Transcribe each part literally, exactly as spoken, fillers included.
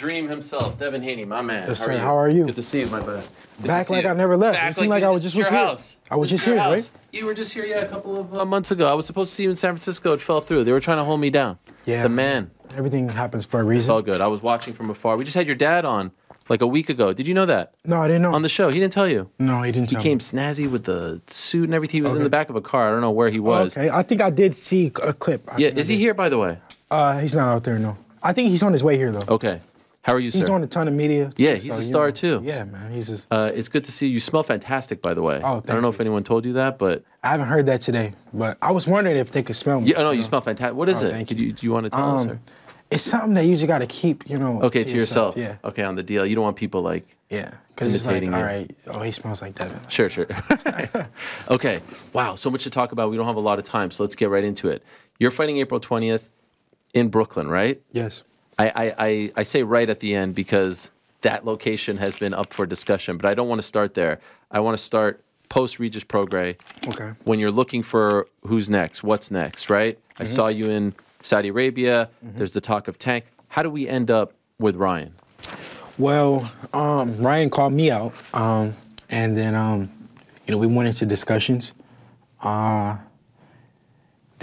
dream himself, Devin Haney, my man. Yes, sir. How are you? How are you? Good to see you, my man. Good Back like you. I never left. Back it seemed like, like I was just was here. House. I was this just here, house. Right? You were just here, yeah, a couple of uh, months ago. I was supposed to see you in San Francisco. It fell through. They were trying to hold me down. Yeah. The man. Everything happens for a reason. It's all good. I was watching from afar. We just had your dad on like a week ago. Did you know that? No, I didn't know. On the show. He didn't tell you? No, he didn't he tell me. He came snazzy with the suit and everything. He was okay. in the back of a car. I don't know where he was. Okay. I think I did see a clip. I yeah. Is he here, by the way? Uh, he's not out there, no. I think he's on his way here, though. Okay. How are you, sir? He's on a ton of media. Yeah, he's a star, too. Yeah, man. He's a... Uh, it's good to see you. You smell fantastic, by the way. Oh, thank you. I don't know if anyone told you that, but... I haven't heard that today, but I was wondering if they could smell me. Yeah, no, you smell fantastic. What is it? Thank you. Do you, do you want to tell us, sir? It's something that you just got to keep, you know... Okay, to yourself. Yeah. Okay, on the deal. You don't want people, like... Yeah, because it's like, all right, oh, he smells like Devin. Sure, sure. Okay. Wow, so much to talk about. We don't have a lot of time, so let's get right into it. You're fighting April twentieth. In Brooklyn, right? Yes. I, I, I say right at the end because that location has been up for discussion, but I don't want to start there. I want to start post-Regis Prograis. Okay. When you're looking for who's next, what's next, right? Mm-hmm. I saw you in Saudi Arabia. Mm-hmm. There's the talk of Tank. How do we end up with Ryan? Well, um, Ryan called me out, um, and then um, you know, we went into discussions. Uh,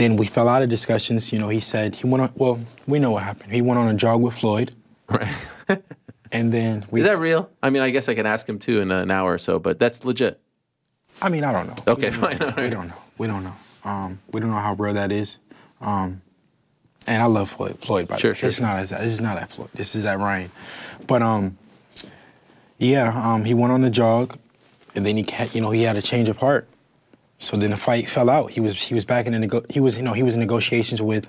Then we fell out of discussions. You know, he said he went on. Well, we know what happened. He went on a jog with Floyd. Right. And then we. Is that real? I mean, I guess I can ask him too in an hour or so, but that's legit. I mean, I don't know. Okay, fine. All right. We don't know. We don't know. Um, we don't know how real that is. Um, and I love Floyd. Floyd, by the way. Sure, sure. It's not. This is not at Floyd. This is at Ryan. But um, yeah. Um, he went on the jog, and then he, you know, he had a change of heart. So then the fight fell out. He was he was back in the nego he was you know he was in negotiations with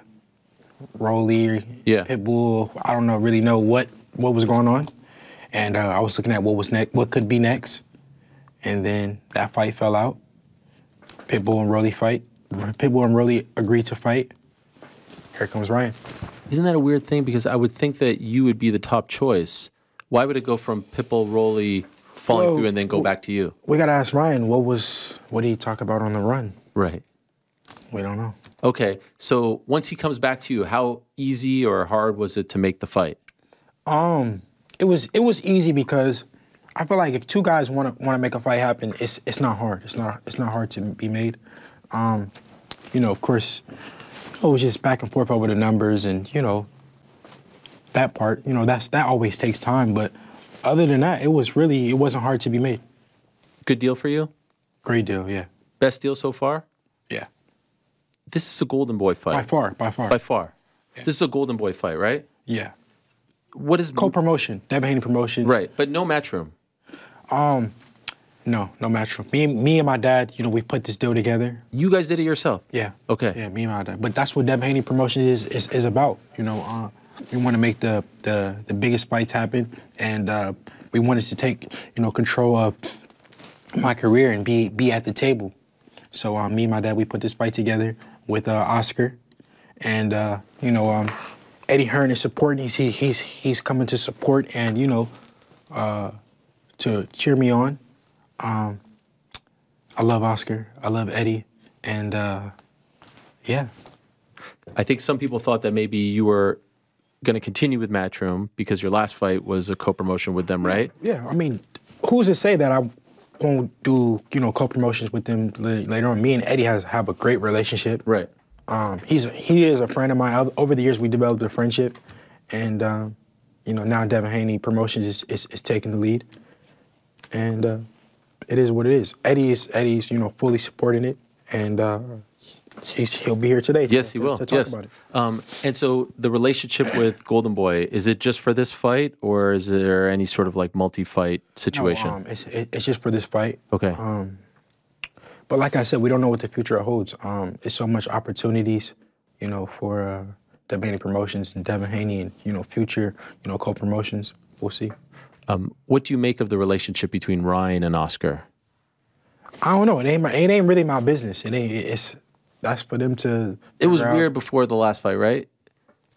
Rolly, yeah. Pitbull. I don't know really know what what was going on, and uh, I was looking at what was next, what could be next, and then that fight fell out. Pitbull and Rolly fight. Pitbull and Rolly agreed to fight. Here comes Ryan. Isn't that a weird thing? Because I would think that you would be the top choice. Why would it go from Pitbull, Rolly? Falling well, through and then go back to you. We gotta ask Ryan, what was, what did he talk about on the run? Right. We don't know. Okay, so once he comes back to you, how easy or hard was it to make the fight? Um, it was it was easy because I feel like if two guys want to want to make a fight happen, it's it's not hard. It's not it's not hard to be made. Um, you know, of course, it was just back and forth over the numbers and you know that part. You know that's that always takes time, but. Other than that, it was really, it wasn't hard to be made. Good deal for you? Great deal, yeah. Best deal so far? Yeah. This is a Golden Boy fight. By far, by far. By far. Yeah. This is a Golden Boy fight, right? Yeah. What is... Co-promotion, Devin Haney promotion. Right, but no Matchroom. Um, no, no Matchroom. Me, me and my dad, you know, we put this deal together. You guys did it yourself? Yeah. Okay. Yeah, me and my dad. But that's what Devin Haney promotion is, is, is about, you know, uh... We want to make the, the, the biggest fights happen, and uh, we wanted to take, you know, control of my career and be be at the table. So uh, me and my dad, we put this fight together with uh, Oscar, and uh, you know, um, Eddie Hearn is supporting. He's he, he's he's coming to support and you know, uh, to cheer me on. Um, I love Oscar. I love Eddie, and uh, yeah. I think some people thought that maybe you were. Going to continue with Matchroom because your last fight was a co-promotion with them, right? Yeah, I mean, who's to say that I won't do you know co-promotions with them later on? Me and Eddie has have a great relationship. Right. Um, he's he is a friend of mine. Over the years, we developed a friendship, and um, you know now Devin Haney Promotions is, is is taking the lead, and uh, it is what it is. Eddie is Eddie's you know fully supporting it, and. Uh, He's, he'll be here today. Yes, to, he will. To talk yes. about it. Um, and so the relationship with Golden Boy, is it just for this fight, or is there any sort of like multi-fight situation? No, um, it's, it, it's just for this fight. Okay. Um, but like I said, we don't know what the future holds. Um, it's so much opportunities, you know, for uh, Devin Haney Promotions and Devin Haney, and you know, future, you know, co-promotions. We'll see. Um, what do you make of the relationship between Ryan and Oscar? I don't know. It ain't. My, it ain't really my business. It ain't. It's. That's for them to. It was out. Weird before the last fight, right?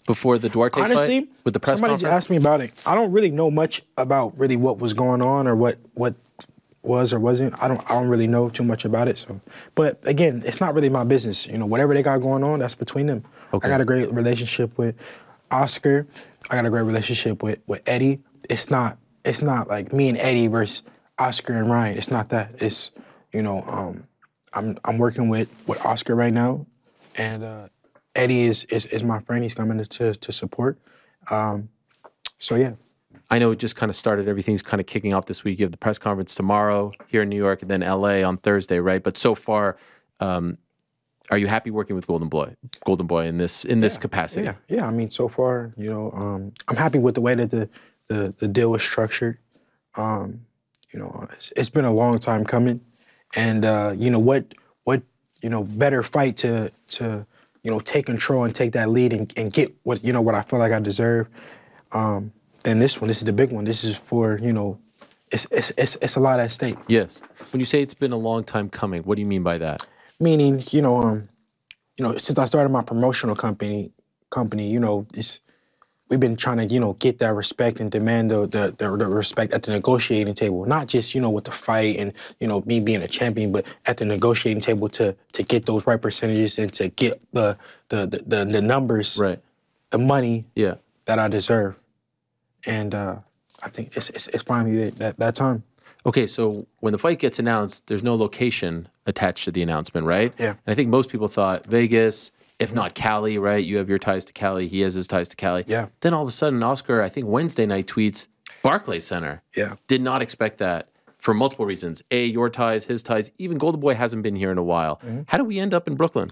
Before the Duarte Honestly, fight with the press somebody conference. Somebody just asked me about it. I don't really know much about really what was going on or what what was or wasn't. I don't I don't really know too much about it. So, but again, it's not really my business. You know, whatever they got going on, that's between them. Okay. I got a great relationship with Oscar, I got a great relationship with with Eddie. It's not it's not like me and Eddie versus Oscar and Ryan. It's not that. It's, you know, um, I'm I'm working with with Oscar right now, and uh, Eddie is, is is my friend. He's coming to to support. Um, so yeah. I know it just kind of started, everything's kind of kicking off this week. You have the press conference tomorrow here in New York and then L A on Thursday, right? But so far, um, are you happy working with Golden Boy, Golden Boy in this in this yeah, capacity? Yeah, yeah. I mean, so far, you know, um, I'm happy with the way that the the, the deal was structured. Um, you know, it's, it's been a long time coming, and uh, you know what what you know better fight to to you know take control and take that lead and, and get what you know what I feel like I deserve. Um, Then this one, this is the big one. This is for, you know, it's, it's it's it's a lot at stake. Yes. When you say it's been a long time coming, what do you mean by that? Meaning, you know, um, you know, since I started my promotional company, company, you know, it's we've been trying to, you know, get that respect and demand the the, the the respect at the negotiating table, not just, you know, with the fight and, you know, me being a champion, but at the negotiating table to to get those right percentages and to get the the the the, the numbers, right, the money, yeah, that I deserve. And uh, I think it's, it's, it's finally that, that time. Okay, so when the fight gets announced, there's no location attached to the announcement, right? Yeah. And I think most people thought Vegas, if mm-hmm. not Cali, right? You have your ties to Cali. He has his ties to Cali. Yeah. Then all of a sudden, Oscar, I think Wednesday night, tweets, Barclays Center. Yeah. Did not expect that for multiple reasons. A, your ties, his ties. Even Golden Boy hasn't been here in a while. Mm-hmm. How do we end up in Brooklyn?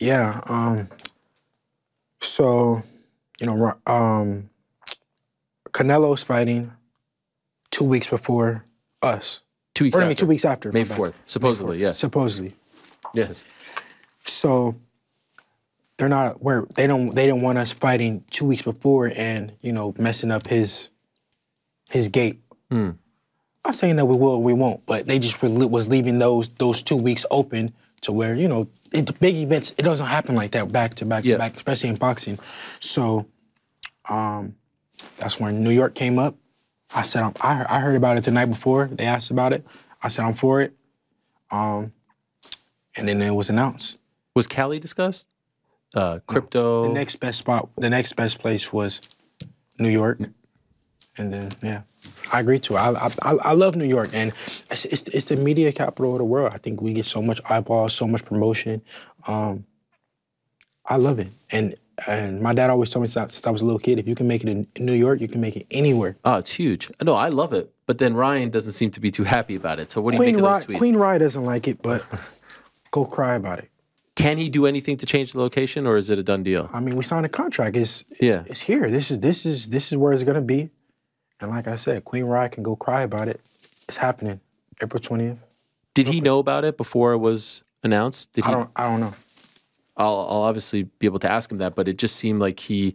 Yeah. Um, so, you know... Um, Canelo's fighting two weeks before us. Two weeks or, after. I mean, two weeks after. May fourth, supposedly, yes. Yeah. Supposedly. Yes. So they're not where they don't they didn't want us fighting two weeks before and, you know, messing up his his gate. Mm. I'm not saying that we will or we won't, but they just was leaving those those two weeks open to where, you know, it, big events, it doesn't happen like that back to back yeah. to back, especially in boxing. So um that's when New York came up. I said, I'm, I, I heard about it the night before. They asked about it. I said, I'm for it. Um, and then it was announced. Was Cali discussed? Uh, crypto? The next best spot, the next best place was New York. And then, yeah, I agree to it. I, I, I love New York. And it's, it's, it's the media capital of the world. I think we get so much eyeballs, so much promotion. Um, I love it. And And my dad always told me since I was a little kid, if you can make it in New York, you can make it anywhere. Oh, it's huge. No, I love it. But then Ryan doesn't seem to be too happy about it. So what do you think of those tweets? Queen Rye doesn't like it, but go cry about it. Can he do anything to change the location, or is it a done deal? I mean, we signed a contract. It's, it's, yeah. it's here. This is, this, is, this is where it's going to be. And like I said, Queen Rye can go cry about it. It's happening April twentieth. Did he know about it before it was announced? Did he? I don't, I don't know. I'll, I'll obviously be able to ask him that, but it just seemed like he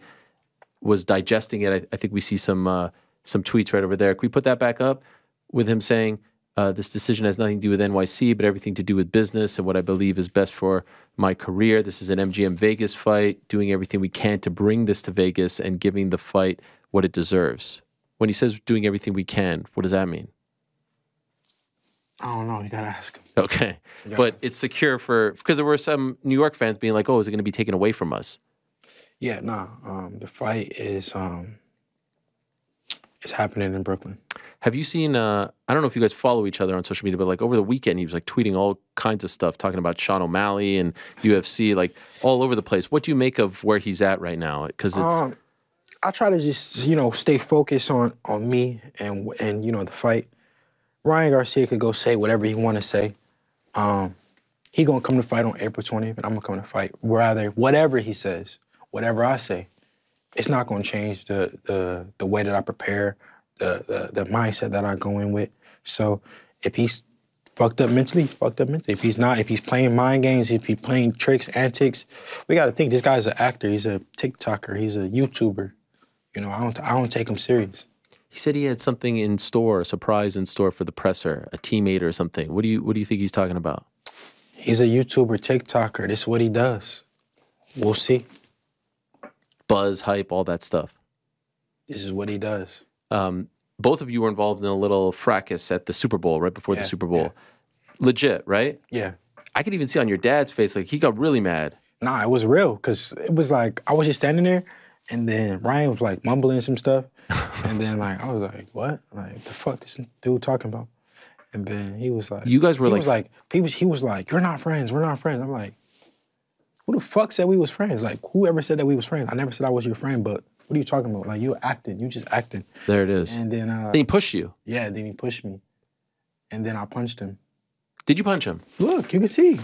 was digesting it. I, I think we see some uh, some tweets right over there. Can we put that back up with him saying, uh, this decision has nothing to do with N Y C, but everything to do with business and what I believe is best for my career. This is an M G M Vegas fight, doing everything we can to bring this to Vegas and giving the fight what it deserves. When he says doing everything we can, what does that mean? I don't know. You got to ask him. Okay. But ask. It's secure for... Because there were some New York fans being like, oh, is it going to be taken away from us? Yeah, no. Nah, um, the fight is... Um, it's happening in Brooklyn. Have you seen... Uh, I don't know if you guys follow each other on social media, but like over the weekend, he was like tweeting all kinds of stuff, talking about Sean O'Malley and U F C, like all over the place. What do you make of where he's at right now? Because it's... Um, I try to just, you know, stay focused on, on me and, and, you know, the fight. Ryan Garcia could go say whatever he want to say. Um, he gonna come to fight on April twentieth, and I'm gonna come to fight. Rather, whatever he says, whatever I say, it's not gonna change the the the way that I prepare, the the, the mindset that I go in with. So if he's fucked up mentally, fucked up mentally. If he's not, if he's playing mind games, if he's playing tricks, antics, we gotta think this guy's an actor. He's a TikToker. He's a YouTuber. You know, I don't I don't take him serious. He said he had something in store, a surprise in store for the presser, a teammate or something. What do you what do you think he's talking about? He's a YouTuber, TikToker. This is what he does. We'll see. Buzz, hype, all that stuff. This is what he does. Um, both of you were involved in a little fracas at the Super Bowl, right before yeah, the Super Bowl. Yeah. Legit, right? Yeah. I could even see on your dad's face, like, he got really mad. Nah, it was real, because it was like, I was just standing there, And then Ryan was like mumbling some stuff. And then like I was like, what? Like the fuck this dude talking about? And then he was like, you guys were he like, was like he was he was like, you're not friends, we're not friends. I'm like, who the fuck said we was friends? Like whoever said that we was friends? I never said I was your friend, but what are you talking about? Like you acting, you just acting. There it is. And then uh, then he pushed you. Yeah, then he pushed me. And then I punched him. Did you punch him? Look, you can see.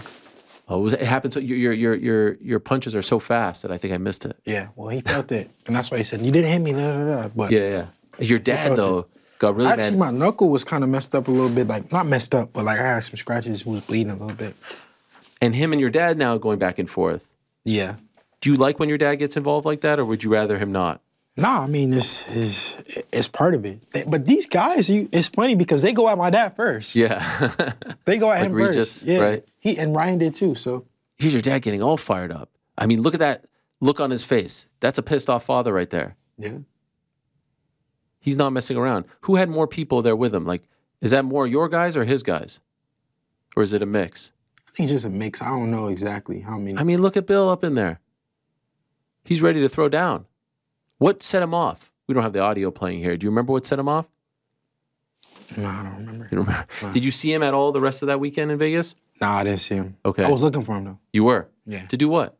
Oh, it, was, it happened so your your your your punches are so fast that I think I missed it. Yeah, well, he felt it, and that's why he said you didn't hit me. Blah, blah, blah. But yeah, yeah. Your dad though it. got really Actually, mad. Actually, my knuckle was kind of messed up a little bit, like not messed up, but like I had some scratches, was bleeding a little bit. And him and your dad now going back and forth. Yeah. Do you like when your dad gets involved like that, or would you rather him not? Nah, I mean, it's, it's, it's part of it. But these guys, you, it's funny because they go at my dad first. Yeah. They go at like him Regis, first. Yeah. Right? He, and Ryan did too, so. Here's your dad getting all fired up. I mean, look at that look on his face. That's a pissed off father right there. Yeah. He's not messing around. Who had more people there with him? Like, is that more your guys or his guys? Or is it a mix? I think it's just a mix. I don't know exactly how many. I mean, look at Bill up in there. He's ready to throw down. What set him off? We don't have the audio playing here. Do you remember what set him off? No, I don't remember. You don't remember? No. Did you see him at all the rest of that weekend in Vegas? No, I didn't see him. Okay. I was looking for him, though. You were? Yeah. To do what?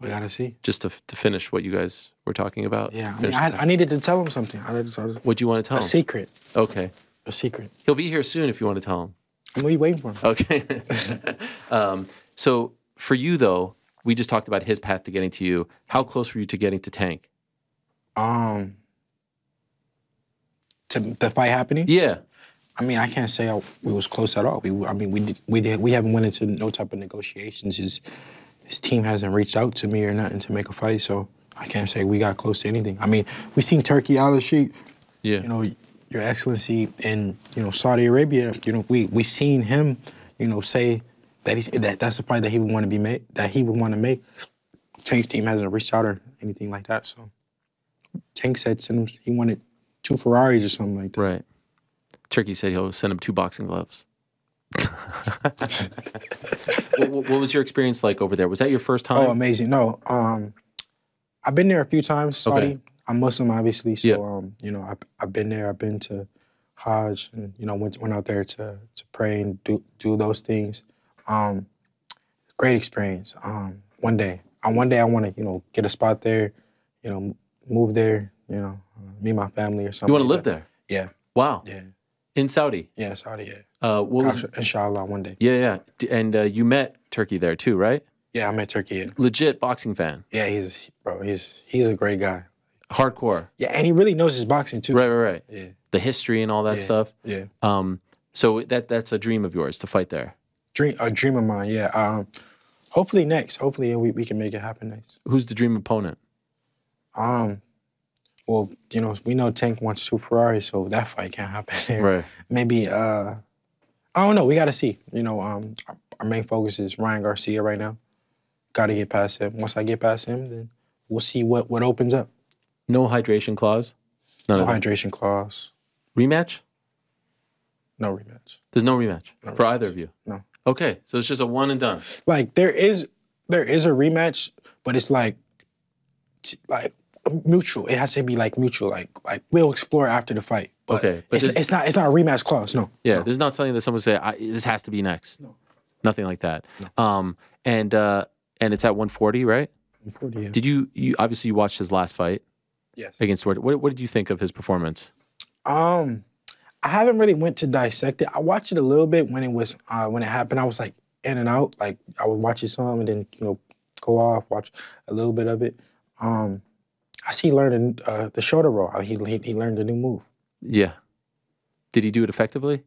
We got to see. Just to, to finish what you guys were talking about? Yeah. I, mean, I, had, I needed to tell him something. I needed to tell him. What do you want to tell him? A secret. Okay. A secret. He'll be here soon if you want to tell him. What are you waiting for him? Okay. um, so for you, though, we just talked about his path to getting to you. How close were you to getting to Tank? Um, to the fight happening? Yeah. I mean, I can't say I, we was close at all. We, I mean, we did, we did, we haven't went into no type of negotiations. His, his team hasn't reached out to me or nothing to make a fight, so I can't say we got close to anything. I mean, we seen Turkey Al Sheikh. Yeah. You know, Your Excellency in you know Saudi Arabia. You know, we we seen him. You know, say. That he's, that that's the fight that he would want to be made. That he would want to make. Tank's team hasn't reached out or anything like that. So Tank said send him, he wanted two Ferraris or something like that. Right. Turkey said he'll send him two boxing gloves. what, what was your experience like over there? Was that your first time? Oh, amazing! No, um, I've been there a few times. Saudi. Okay. I'm Muslim, obviously. So yeah. um, you know, I've I've been there. I've been to Hajj, and you know, went went out there to to pray and do do those things. Um, great experience. Um, one day, uh, one day I want to, you know, get a spot there, you know, move there, you know, uh, meet my family or something. You want to live there? Yeah. Wow. Yeah. In Saudi? Yeah, Saudi. Yeah. Uh, what was Inshallah, one day. Yeah, yeah. And uh, you met Turkey there too, right? Yeah, I met Turkey. Yeah. Legit boxing fan. Yeah, he's bro. He's he's a great guy. Hardcore. Yeah, and he really knows his boxing too. Right, right, right. Yeah. The history and all that yeah. stuff. Yeah. Um. So that that's a dream of yours to fight there. Dream, a dream of mine, yeah. Um, hopefully next. Hopefully we, we can make it happen next. Who's the dream opponent? Um, well, you know, we know Tank wants two Ferraris, so that fight can't happen there. Right. Maybe, uh, I don't know. We got to see. You know, um, our, our main focus is Ryan Garcia right now. Got to get past him. Once I get past him, then we'll see what, what opens up. No hydration clause? None no hydration that. clause. Rematch? No rematch. There's no rematch no for rematch. either of you? No. Okay, so it's just a one and done. Like there is, there is a rematch, but it's like, like mutual. It has to be like mutual. Like like we'll explore after the fight. But okay, but it's, it's not it's not a rematch clause. No. Yeah, no. There's not something that someone say I, this has to be next. No, nothing like that. No. Um, and uh, and it's at one forty, right? one forty. Yeah. Did you you obviously you watched his last fight? Yes. Against what? What did you think of his performance? Um. I haven't really went to dissect it. I watched it a little bit when it was uh, when it happened. I was like in and out. Like I would watch it some and then you know go off, watch a little bit of it. Um, I see he learned uh, the shoulder roll. He, he he learned a new move. Yeah. Did he do it effectively?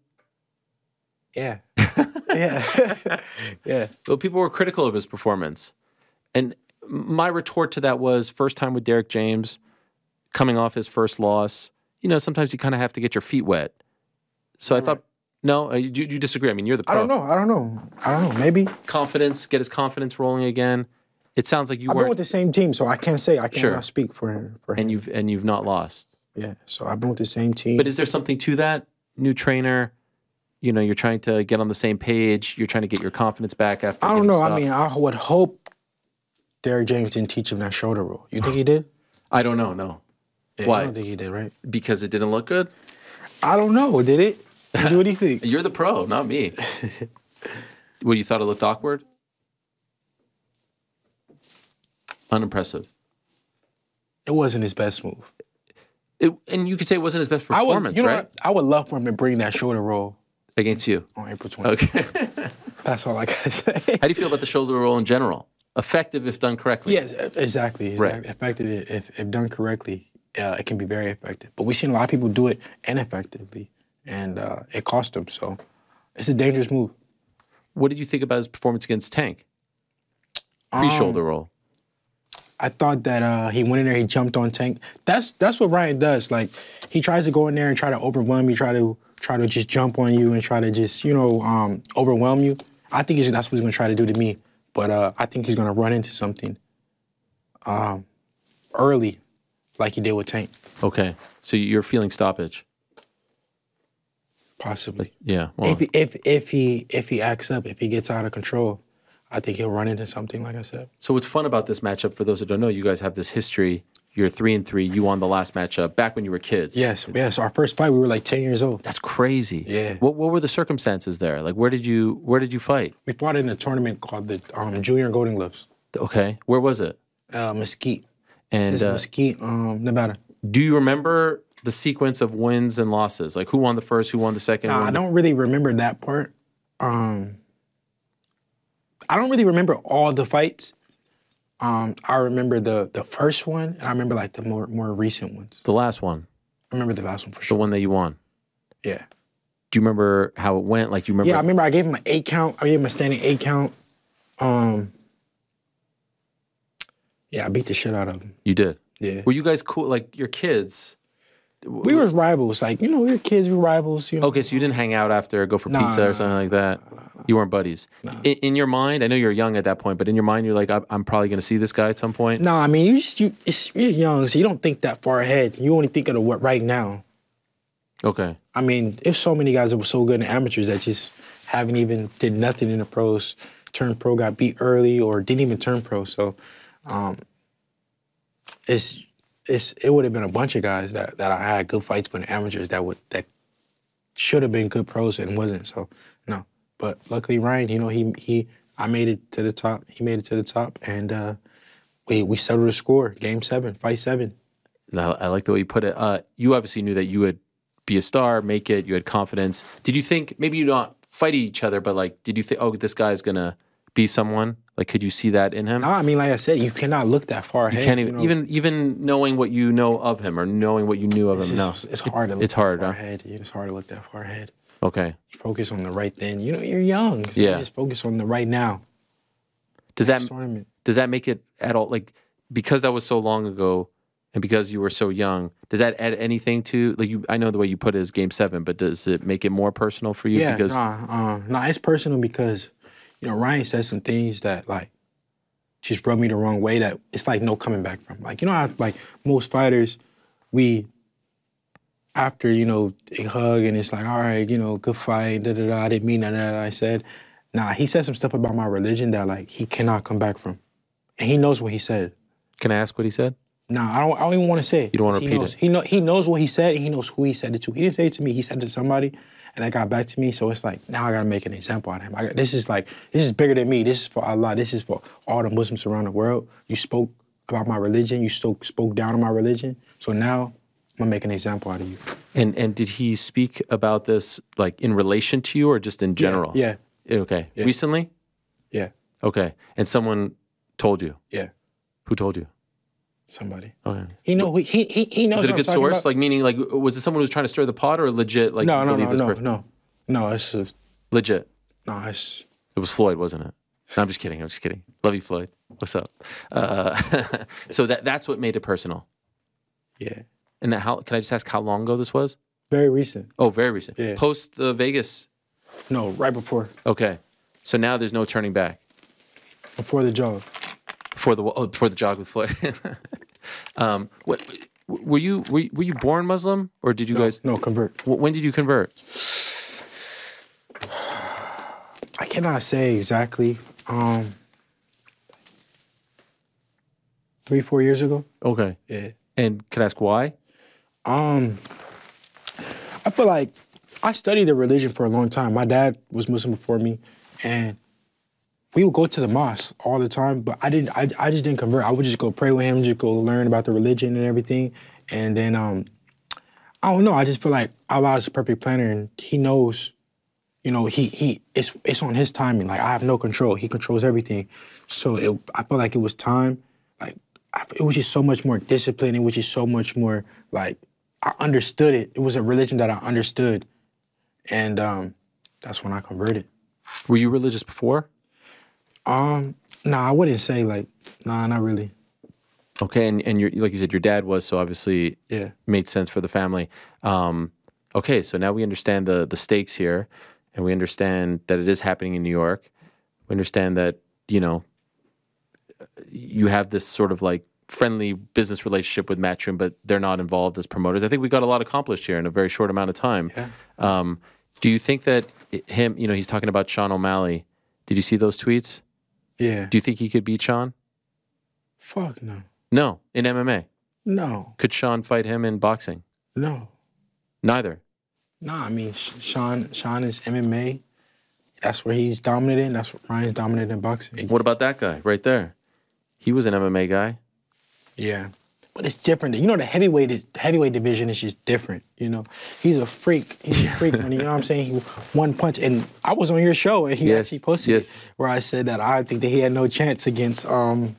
Yeah. yeah. yeah. Well, people were critical of his performance, and my retort to that was first time with Derrick James, coming off his first loss. You know, sometimes you kind of have to get your feet wet. So I thought, no, you, you disagree. I mean, you're the pro. I don't know. I don't know. I don't know. Maybe. Confidence, get his confidence rolling again. It sounds like you weren't. I've been with the same team, so I can't say. I can't sure. speak for him, for him. And you've, and you've not lost. Yeah, so I've been with the same team. But is there something to that? New trainer, you know, you're trying to get on the same page. You're trying to get your confidence back after. I don't know. Stuff. I mean, I would hope Derrick James didn't teach him that shoulder rule. You think he did? I don't know, no. Yeah, why? I don't think he did, right? Because it didn't look good? I don't know. Did it? What do you think? You're the pro, not me. Well, you thought it looked awkward? Unimpressive. It wasn't his best move. It, and you could say it wasn't his best performance, I would, you know, right? I, I would love for him to bring that shoulder roll. Against you? On April twentieth. Okay. That's all I got to say. How do you feel about the shoulder roll in general? Effective if done correctly. Yes, exactly. exactly. Right. Effective if, if done correctly, uh, it can be very effective. But we've seen a lot of people do it ineffectively, and uh, it cost them. So it's a dangerous move. What did you think about his performance against Tank? Pre-shoulder um, roll. I thought that uh, he went in there, he jumped on Tank. That's that's what Ryan does. Like, he tries to go in there and try to overwhelm you, try to try to just jump on you and try to just, you know, um, overwhelm you. I think he's, that's what he's going to try to do to me. But uh, I think he's going to run into something um, early, like he did with Tank. Okay. So you're feeling stoppage? Possibly. Yeah. Well. If, if, if, he, if he acts up, if he gets out of control, I think he'll run into something, like I said. So what's fun about this matchup, for those who don't know, you guys have this history. You're three and three. You won the last matchup back when you were kids. Yes, yes. Our first fight, we were like ten years old. That's crazy. Yeah. What What were the circumstances there? Like, where did you Where did you fight? We fought in a tournament called the um, Junior Golden Gloves. Okay. Where was it? Uh, Mesquite. And it's uh, Mesquite, um, Nevada. Do you remember the sequence of wins and losses? Like, who won the first? Who won the second? Nah, I don't really remember that part. Um, I don't really remember all the fights. Um, I remember the the first one, and I remember like the more more recent ones. The last one. I remember the last one for sure. The one that you won. Yeah. Do you remember how it went? Like, do you remember? Yeah, I remember I gave him an eight count. I gave him a standing eight count. Um. Yeah, I beat the shit out of him. You did. Yeah. Were you guys cool? Like, your kids? We were rivals. Like, you know, we were kids. We were rivals. You know? Okay, so you didn't hang out after, go for nah, pizza or something like that. Nah, nah, nah. You weren't buddies. Nah. In, in your mind, I know you're young at that point, but in your mind, you're like, I, I'm probably going to see this guy at some point. No, nah, I mean, you just you, it's, you're young, so you don't think that far ahead. You only think of the what right now. Okay. I mean, there's so many guys that were so good in amateurs that just haven't even did nothing in the pros, turned pro, got beat early, or didn't even turn pro. So, um, it's. It's, it would have been a bunch of guys that, that I had good fights with, amateurs that would that should have been good pros and wasn't. So no, but luckily Ryan, you know, he he I made it to the top. He made it to the top, and uh, we we settled the score. Game seven, fight seven. Now I like the way you put it. Uh, you obviously knew that you would be a star, make it. You had confidence. Did you think maybe you don't fight each other, but like, did you think, oh, this guy's gonna be someone? Like, could you see that in him? No, I mean, like I said, you cannot look that far ahead. You can't even, you know? even, even knowing what you know of him or knowing what you knew of it's him. Just, no, it's hard to look it's that hard, far huh? ahead. It's hard to look that far ahead. Okay. You focus on the right thing. You know, you're young. So yeah. You just focus on the right now. Does that tournament. Does that make it at all, like, because that was so long ago and because you were so young, does that add anything to, like, you? I know the way you put it is game seven, but does it make it more personal for you? Yeah, because nah, uh, nah, it's personal because, you know, Ryan said some things that, like, just rubbed me the wrong way that it's, like, no coming back from. Like, you know how, like, most fighters, we, after, you know, they hug and it's like, all right, you know, good fight, da-da-da, I didn't mean none of that I said. Nah, he said some stuff about my religion that, like, he cannot come back from. And he knows what he said. Can I ask what he said? Nah, I don't, I don't even want to say it. You don't want to repeat it? He knows, he knows what he said, and he knows who he said it to. He didn't say it to me. He said it to somebody, and that got back to me. So it's like, now I got to make an example out of him. I got, this is like, this is bigger than me. This is for Allah. This is for all the Muslims around the world. You spoke about my religion. You spoke, spoke down on my religion. So now I'm going to make an example out of you. And and did he speak about this, like, in relation to you or just in general? Yeah. yeah. Okay. Yeah. Recently? Yeah. Okay. And someone told you? Yeah. Who told you? Somebody. Okay. He know who, he he he knows. Is it a good source? About. Like, meaning, like, was it someone who was trying to stir the pot or legit? Like, no, no, no, this no, person? no, no. It's just, legit. No, it's. It was Floyd, wasn't it? No, I'm just kidding. I'm just kidding. Love you, Floyd. What's up? Uh, so that that's what made it personal. Yeah. And how can I just ask how long ago this was? Very recent. Oh, very recent. Yeah. Post the Vegas. No, right before. Okay, so now there's no turning back. Before the job. For the oh, for the jog with Floyd. um, what were you were you, were you born Muslim or did you no, guys no convert? When did you convert? I cannot say exactly. Um, three, four years ago. Okay. Yeah. And can I ask why? Um, I feel like I studied the religion for a long time. My dad was Muslim before me, and we would go to the mosque all the time, but I didn't. I, I just didn't convert. I would just go pray with him, just go learn about the religion and everything. And then, um, I don't know. I just feel like Allah is a perfect planner, and He knows. You know, he he it's it's on His timing. Like, I have no control. He controls everything. So it, I felt like it was time. Like, I, it was just so much more disciplined. It was just so much more, like, I understood it. It was a religion that I understood. And um, that's when I converted. Were you religious before? Um, nah, I wouldn't say, like, nah, not really. Okay, and, and you're, like you said, your dad was, so obviously yeah. made sense for the family. Um, okay, so now we understand the the stakes here. And we understand that it is happening in New York. We understand that, you know, you have this sort of like friendly business relationship with Matchroom, but they're not involved as promoters. I think we got a lot accomplished here in a very short amount of time. Yeah. Um, do you think that him, you know, he's talking about Sean O'Malley. Did you see those tweets? Yeah. Do you think he could beat Sean? Fuck no. No, in M M A? No. Could Sean fight him in boxing? No. Neither? Nah, I mean, Sean Sean is M M A. That's where he's dominant in. That's what Ryan's dominant in boxing. What about that guy right there? He was an M M A guy. Yeah. But it's different. You know, the heavyweight is, the heavyweight division is just different, you know? He's a freak. He's a freak. When, you know what I'm saying? He one punch. And I was on your show, and he yes, actually posted yes. it, where I said that I think that he had no chance against um,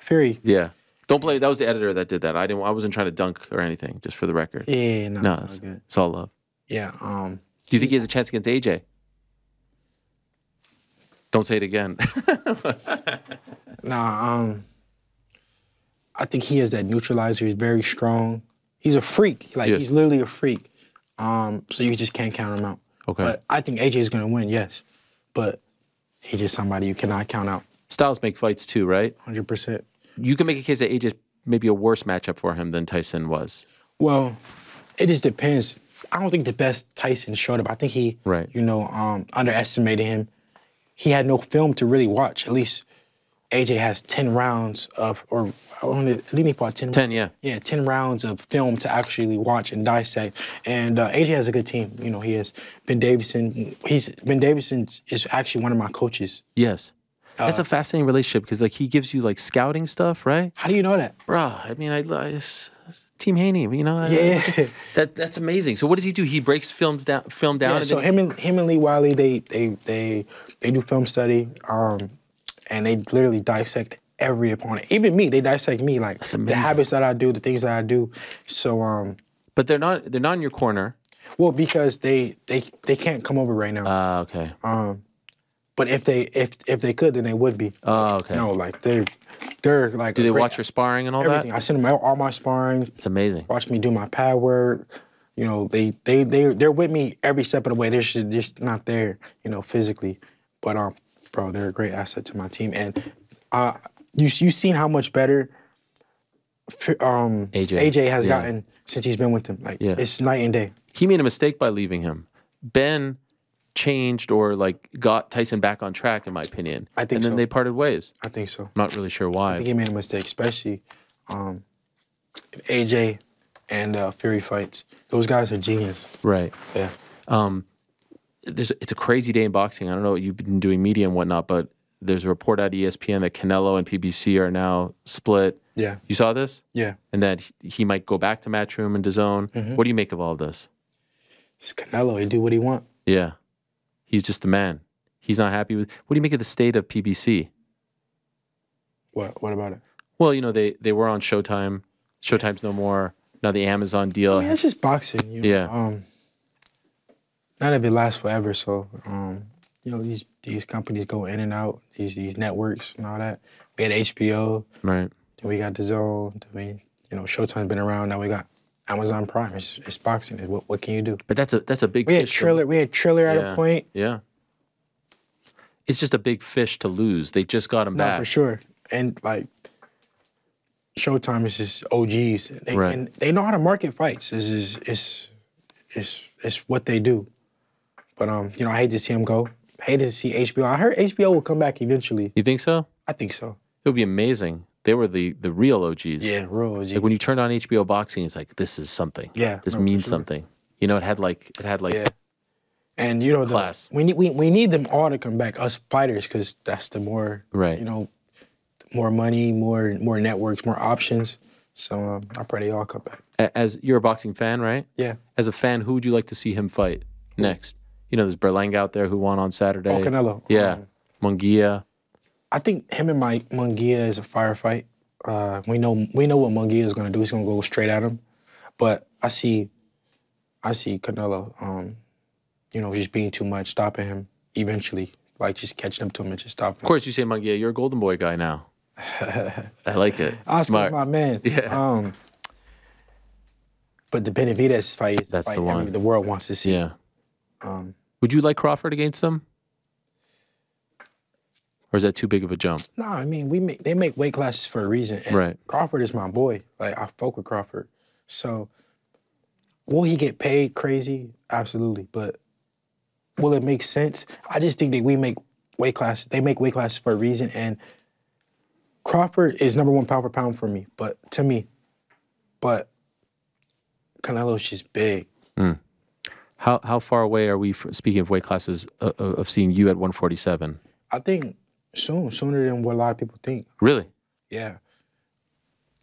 Fury. Yeah. Don't blame. That was the editor that did that. I, didn't, I wasn't trying to dunk or anything, just for the record. Yeah, no, no it's, it's all good. It's all love. Yeah. Um, Do you think he has a chance against A J? Don't say it again. nah, um, I think he has that neutralizer. He's very strong. He's a freak. Like, yes. he's literally a freak. Um, so you just can't count him out. Okay. But I think A J is going to win, yes. But he's just somebody you cannot count out. Styles make fights too, right? one hundred percent. You can make a case that A J's maybe a worse matchup for him than Tyson was. Well, it just depends. I don't think the best Tyson showed up. I think he, right. you know, um, underestimated him. He had no film to really watch. At least A J has ten rounds of, or only, at least he fought ten. Ten, yeah. Yeah, ten rounds of film to actually watch and dissect. And uh, A J has a good team. You know, he has Ben Davison. He's Ben Davison is actually one of my coaches. Yes. That's uh, a fascinating relationship because, like, he gives you, like, scouting stuff, right? How do you know that? Bruh, I mean, I, it's, it's Team Haney, you know? Yeah. I, that, that's amazing. So what does he do? He breaks films down, film down? Yeah, and so him and, him and Lee Wiley, they, they, they, they do film study, um, and they literally dissect every opponent. Even me, they dissect me, like, the habits that I do, the things that I do. So, um... But they're not, they're not in your corner. Well, because they, they, they can't come over right now. Ah, uh, okay. Um... But if they if if they could, then they would be. Oh, okay. No, like they're they're like. Do they watch your sparring and all everything. that? I send them all, all my sparring. It's amazing. Watch me do my pad work. You know, they they they they're with me every step of the way. They're just, just not there, you know, physically. But um, bro, they're a great asset to my team. And uh, you you seen how much better um A J, A J has yeah. gotten since he's been with him. Like yeah. it's night and day. He made a mistake by leaving him. Ben changed or like got Tyson back on track, in my opinion. I think so. And then so. they parted ways. I think so. I'm not really sure why. I think he made a mistake, especially um, A J and uh, Fury fights. Those guys are genius. Right. Yeah. Um, there's it's a crazy day in boxing. I don't know. You've been doing media and whatnot, but there's a report out of E S P N that Canelo and P B C are now split. Yeah. You saw this? Yeah. And that he might go back to Matchroom and DAZN. Mm-hmm. What do you make of all of this? It's Canelo. He do what he want. Yeah. He's just the man. He's not happy with... What do you make of the state of P B C? What What about it? Well, you know, they, they were on Showtime. Showtime's no more. Now the Amazon deal. I mean, it's just boxing. You know? Yeah. Um, none of it lasts forever, so... Um, you know, these these companies go in and out. These these networks and all that. We had H B O. Right. Then we got DAZN. Then we... You know, Showtime's been around. Now we got... Amazon Prime, it's, it's boxing. What, what can you do? But that's a that's a big we fish. Had Triller, we had Triller yeah, at a point. Yeah. It's just a big fish to lose. They just got him no, back. for sure. And, like, Showtime is just O Gs. They, right. And they know how to market fights. This is it's, it's, it's what they do. But, um, you know, I hate to see him go. I hate to see H B O. I heard H B O will come back eventually. You think so? I think so. It would be amazing. They were the the real O Gs. Yeah, real O Gs. Like when you turn on H B O Boxing, it's like, this is something. Yeah, this no, means sure. something. You know, it had like it had like. Yeah. And you know, class. The, we need we, we need them all to come back, us fighters, because that's the more right. You know, more money, more more networks, more options. So um, I pray they all come back. As you're a boxing fan, right? Yeah. As a fan, who would you like to see him fight next? You know, there's Berlanga out there who won on Saturday. Oh, Canelo. Yeah, um, Munguia. I think him and Mike Munguia is a firefight. Uh, we know we know what Munguia is going to do. He's going to go straight at him. But I see, I see Canelo, um, you know, just being too much, stopping him eventually, like just catching up to him and just stopping him. Of course, you say Munguia. You're a Golden Boy guy now. I like it. Oscar's my man. Yeah. Um, but the Benavidez fight is the fight every, the world wants to see. Yeah. Um, Would you like Crawford against them? Or is that too big of a jump? No, nah, I mean, we make, they make weight classes for a reason. And right. Crawford is my boy. Like, I fuck with Crawford. So, will he get paid crazy? Absolutely. But will it make sense? I just think that we make weight classes. They make weight classes for a reason. And Crawford is number one pound for pound for me. But, to me. But Canelo's just big. Mm. How, how far away are we, for, speaking of weight classes, uh, of seeing you at one forty-seven? I think... Soon, sooner than what a lot of people think. Really? Yeah.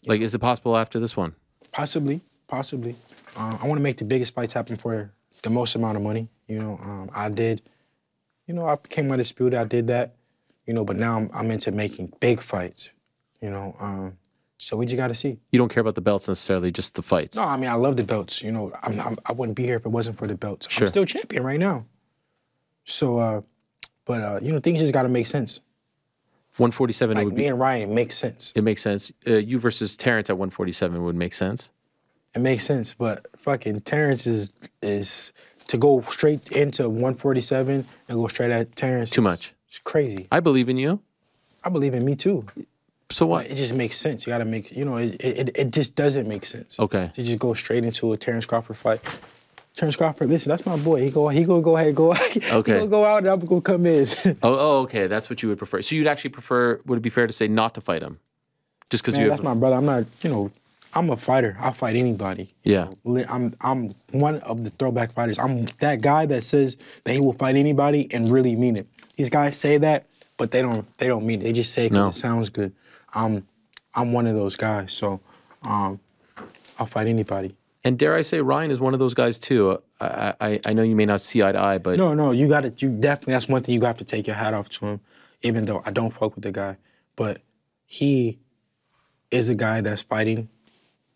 Like, yeah. Is it possible after this one? Possibly, possibly. Uh, I want to make the biggest fights happen for the most amount of money. You know, um, I did, you know, I became undisputed, I did that, you know, but now I'm, I'm into making big fights, you know. Um, so we just got to see. You don't care about the belts necessarily, just the fights? No, I mean, I love the belts. You know, I'm, I'm, I wouldn't be here if it wasn't for the belts. Sure. I'm still champion right now. So, uh, but, uh, you know, things just got to make sense. one forty-seven like it would me be, and Ryan makes sense. It makes sense. Uh, you versus Terence at one forty-seven would make sense. It makes sense, but fucking Terence is is to go straight into one forty-seven and go straight at Terence. Too much. It's crazy. I believe in you. I believe in me too. So what? It just makes sense. You gotta make. You know, it it, it just doesn't make sense. Okay. To just go straight into a Terence Crawford fight. Terence Crawford, listen, that's my boy. He go, he gonna go ahead and go. Okay. He gonna go out and I'm gonna come in. oh, oh, okay. That's what you would prefer. So you'd actually prefer? Would it be fair to say not to fight him? Just because you. That's my brother. I'm not. You know, I'm a fighter. I'll fight anybody. Yeah. You know, I'm. I'm one of the throwback fighters. I'm that guy that says that he will fight anybody and really mean it. These guys say that, but they don't. They don't mean it. They just say it because no. It sounds good. I'm. I'm one of those guys. So, um, I'll fight anybody. And dare I say, Ryan is one of those guys too. I, I, I know you may not see eye to eye, but no, no, you got to, you definitely. That's one thing you have to take your hat off to him. Even though I don't fuck with the guy, but he is a guy that's fighting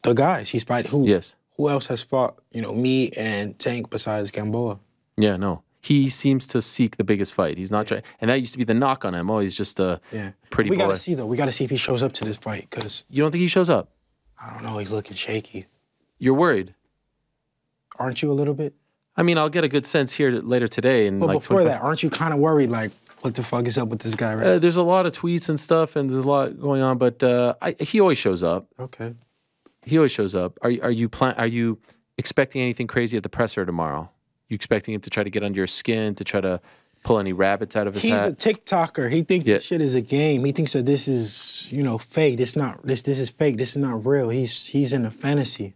the guys. He's fighting who? Yes. Who else has fought? You know, me and Tank besides Gamboa. Yeah, no. He seems to seek the biggest fight. He's not yeah. trying, and that used to be the knock on him. Oh, he's just a yeah. pretty. We boy. Gotta see though. We gotta see if he shows up to this fight because you don't think he shows up. I don't know. He's looking shaky. You're worried. Aren't you a little bit? I mean, I'll get a good sense here later today. And but like before that, aren't you kind of worried, like, what the fuck is up with this guy right uh, now? There's a lot of tweets and stuff, and there's a lot going on, but uh, I, he always shows up. Okay. He always shows up. Are, are, you plan are you expecting anything crazy at the presser tomorrow? You expecting him to try to get under your skin, to try to pull any rabbits out of his He's hat? He's a TikToker. He thinks yeah. this shit is a game. He thinks that this is, you know, fake. This, not, this, this is fake. This is not real. He's, he's in a fantasy.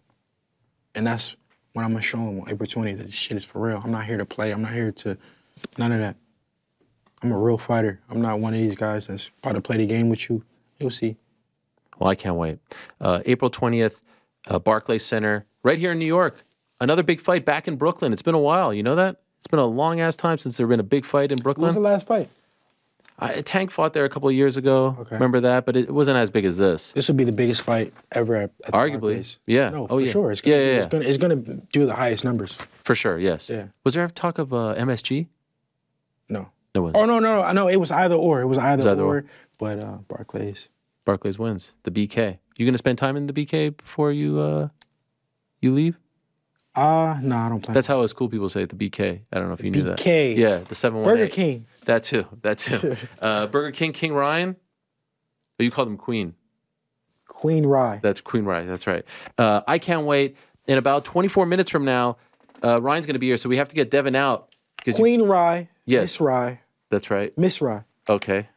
And that's when I'm going to show him on April twentieth that this shit is for real. I'm not here to play. I'm not here to none of that. I'm a real fighter. I'm not one of these guys that's about to play the game with you. You'll see. Well, I can't wait. Uh, April twentieth, uh, Barclays Center, right here in New York. Another big fight back in Brooklyn. It's been a while. You know that? It's been a long-ass time since there's been a big fight in Brooklyn. When was the last fight? I, Tank fought there a couple of years ago. Okay. Remember that, but it wasn't as big as this. This would be the biggest fight ever at, at the arguably. Barclays. Yeah. No, for oh, yeah. sure. It's gonna, yeah, yeah, yeah. It's, gonna, it's gonna do the highest numbers. For sure. Yes. Yeah. Was there ever talk of uh, M S G? No. No one. Oh no no I no, know it was either or. It was either, it was either or, or. But uh, Barclays. Barclays wins the B K. You gonna spend time in the B K before you uh, you leave? Ah, uh, no, I don't plan. That's how us cool people say it, the B K. I don't know if you knew that. B K. Yeah, the seven one eight. Burger King. That too, that too. uh, Burger King, King Ryan. Oh, you called him Queen. Queen Rye. That's Queen Rye, that's right. Uh, I can't wait. In about twenty-four minutes from now, uh, Ryan's going to be here, so we have to get Devin out. Queen you... Rye, yes. Miss Rye. That's right. Miss Rye. Okay.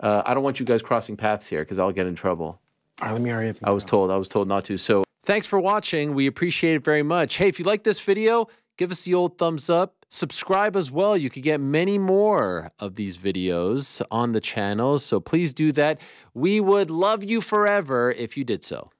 Uh, I don't want you guys crossing paths here, because I'll get in trouble. All right, let me hurry up. I was told. I was told not to. So thanks for watching. We appreciate it very much. Hey, if you like this video, give us the old thumbs up. Subscribe as well. You could get many more of these videos on the channel, so please do that. We would love you forever if you did so.